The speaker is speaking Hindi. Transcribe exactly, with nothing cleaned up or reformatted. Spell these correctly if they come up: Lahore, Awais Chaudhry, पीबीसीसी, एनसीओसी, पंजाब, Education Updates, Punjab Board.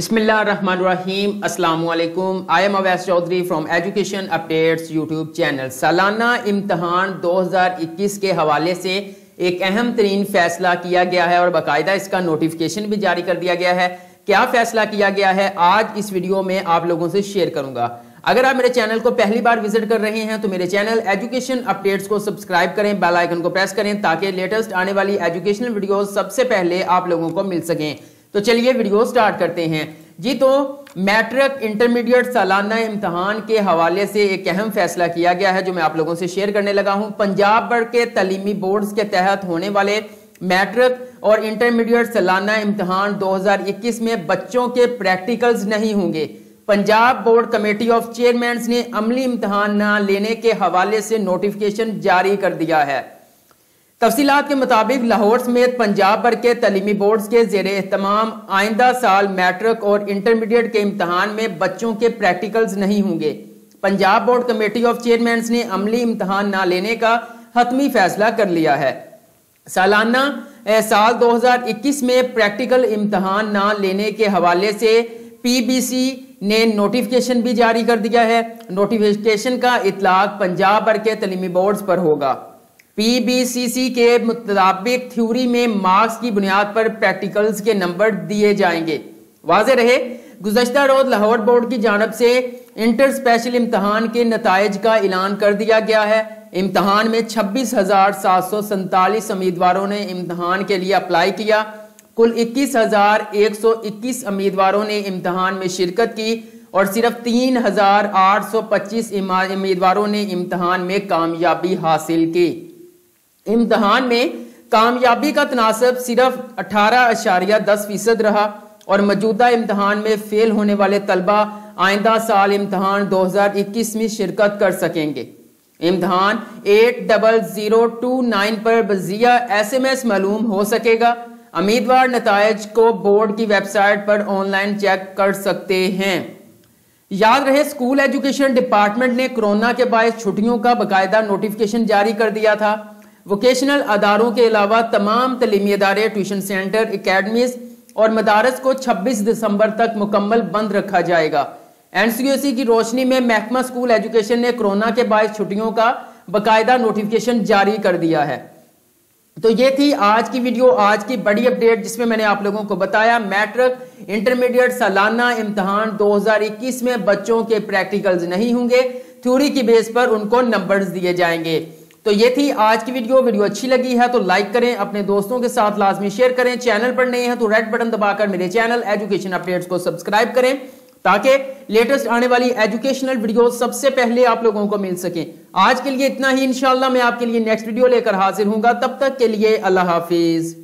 बिस्मिल्लाहिर्रहमानिर्रहीम, अस्सलामुअलैकुम। I am Awais Chaudhry from education updates YouTube channel. सालाना इम्तहान दो हज़ार इक्कीस के हवाले से एक अहम तरीन फैसला किया गया है और बाकायदा इसका नोटिफिकेशन भी जारी कर दिया गया है। क्या फैसला किया गया है आज इस वीडियो में आप लोगों से शेयर करूंगा। अगर आप मेरे चैनल को पहली बार विजिट कर रहे हैं तो मेरे चैनल एजुकेशन अपडेट्स को सब्सक्राइब करें, बेल आइकन को प्रेस करें ताकि लेटेस्ट आने वाली एजुकेशनल वीडियो सबसे पहले आप लोगों को मिल सकें। तो चलिए वीडियो स्टार्ट करते हैं जी। तो मैट्रिक इंटरमीडिएट सालाना इम्तहान के हवाले से एक अहम फैसला किया गया है जो मैं आप लोगों से शेयर करने लगा हूं। पंजाब बोर्ड के तलीमी बोर्ड्स के तहत होने वाले मैट्रिक और इंटरमीडिएट सालाना इम्तहान दो हज़ार इक्कीस में बच्चों के प्रैक्टिकल्स नहीं होंगे। पंजाब board committee of chairman ने अमली इम्तहान ना लेने के हवाले से नोटिफिकेशन जारी कर दिया है। तफसीलात के मुताबिक लाहौर समेत पंजाब भर के तलीमी बोर्ड्स के ज़ेरे एहतमाम आइंदा साल मैट्रिक और इंटरमीडिएट के इम्तहान में बच्चों के प्रैक्टिकल्स नहीं होंगे। पंजाब board committee of chairman ने अमली इम्तहान ना लेने का हतमी फैसला कर लिया है। सालाना साल दो हज़ार इक्कीस में प्रैक्टिकल इम्तहान ना लेने के हवाले से पी बी सी ने नोटिफिकेशन भी जारी कर दिया है। नोटिफिकेशन का इतलाक पंजाब भर के तलीमी बोर्ड्स पर होगा। पीबीसीसी के मुताबिक थ्योरी में मार्क्स की बुनियाद पर प्रैक्टिकल्स के नंबर दिए जाएंगे। वाज़े रहे गुज़श्ता रोज़ लाहौर बोर्ड की जानब से इंटर स्पेशल इम्तहान के नताइज का ऐलान कर दिया गया है। इम्तहान में छब्बीस हजार सात सौ सैंतालीस उम्मीदवारों ने इम्तहान के लिए अप्लाई किया। कुल इक्कीस हजार एक सौ इक्कीस उम्मीदवारों ने इम्तहान में शिरकत की और सिर्फ तीन हजार आठ सौ पच्चीस उम्मीदवारों ने इम्तहान में कामयाबी हासिल की। इम्तहान में कामयाबी का तनासब सिर्फ अठारह अशारिया दस फीसद रहा और मौजूदा इम्तहान में फेल होने वाले तलबा आइंदा साल इम्तहान दो हज़ार इक्कीस में शिरकत कर सकेंगे। इम्तहान eight double zero two nine पर बजिया एस एम एस मालूम हो सकेगा। उम्मीदवार नतायज को बोर्ड की वेबसाइट पर ऑनलाइन चेक कर सकते हैं। याद रहे स्कूल एजुकेशन डिपार्टमेंट ने कोरोना के बायस छुट्टियों का बाकायदा नोटिफिकेशन जारी कर दिया था। वोकेशनल अदारों के अलावा तमाम तलीमी अदारे, ट्यूशन सेंटर, एकेडमीज और मदारस को छब्बीस दिसंबर तक मुकम्मल बंद रखा जाएगा। एनसीओसी की रोशनी में महकमा स्कूल एजुकेशन ने कोरोना के बायस छुट्टियों का बाकायदा नोटिफिकेशन जारी कर दिया है। तो ये थी आज की वीडियो, आज की बड़ी अपडेट जिसमें मैंने आप लोगों को बताया मैट्रिक इंटरमीडिएट सालाना इम्तहान दो हज़ार इक्कीस में बच्चों के प्रैक्टिकल्स नहीं होंगे, थ्योरी की बेस पर उनको नंबर्स दिए जाएंगे। तो ये थी आज की वीडियो। वीडियो अच्छी लगी है तो लाइक करें, अपने दोस्तों के साथ लाजमी शेयर करें। चैनल पर नए हैं तो रेड बटन दबाकर मेरे चैनल एजुकेशन अपडेट्स को सब्सक्राइब करें ताकि लेटेस्ट आने वाली एजुकेशनल वीडियो सबसे पहले आप लोगों को मिल सके। आज के लिए इतना ही। इंशाल्लाह मैं आपके लिए नेक्स्ट वीडियो लेकर हाजिर हूंगा। तब तक के लिए अल्लाह हाफिज।